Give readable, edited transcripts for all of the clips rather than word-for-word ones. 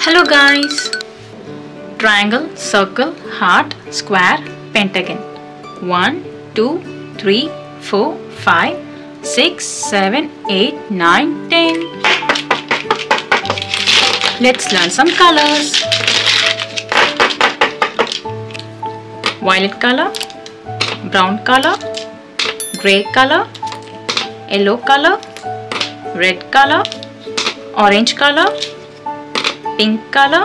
Hello guys! Triangle, circle, heart, square, pentagon. 1, 2, 3, 4, 5, 6, 7, 8, 9, 10. Let's learn some colors. Violet color, brown color, grey color, yellow color, red color, orange color, pink color,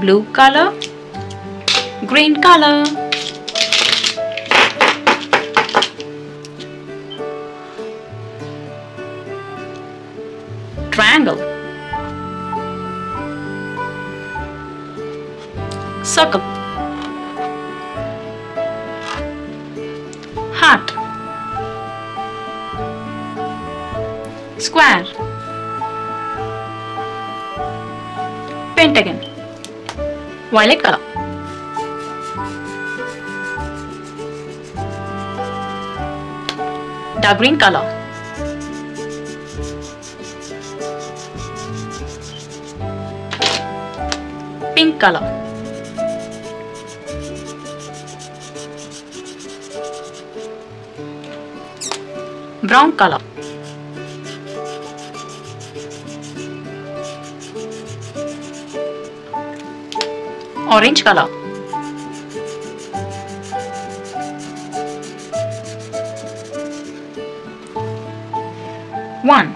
blue color, green color. Triangle, circle, heart, square, pentagon. Violet color, dark green color, pink color, brown color, orange color, one,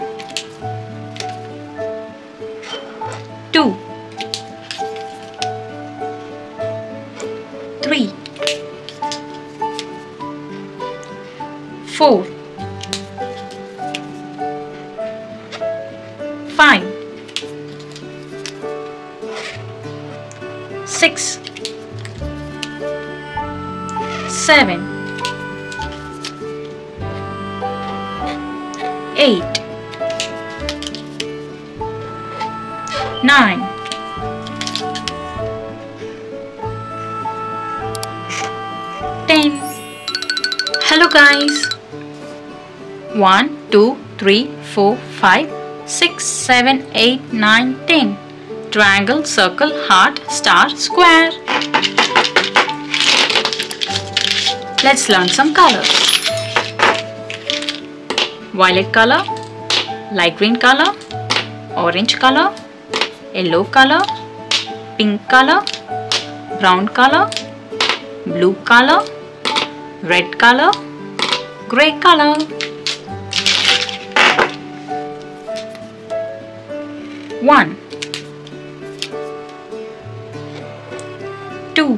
two, three, four, five, 6, 7, 8, 9, 10. Hello guys! 1, 2, 3, 4, 5, 6, 7, 8, 9, 10. Triangle, circle, heart, star, square. Let's learn some colors. Violet color, light green color, orange color, yellow color, pink color, brown color, blue color, red color, grey color. One, 3,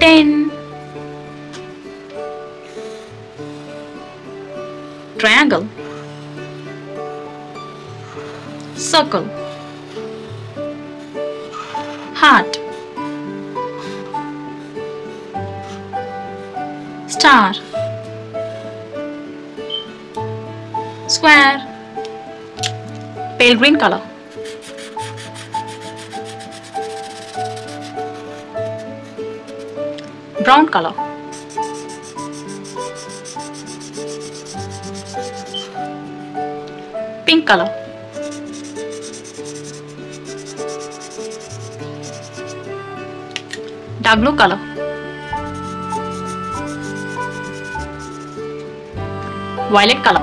10. Triangle, circle, heart, star, square. Pale green color, brown color, pink color, dark blue color, violet color,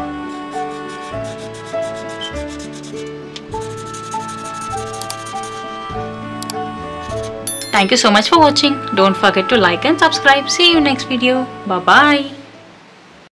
Thank you so much for watching. Don't forget to like and subscribe. See you next video. Bye bye.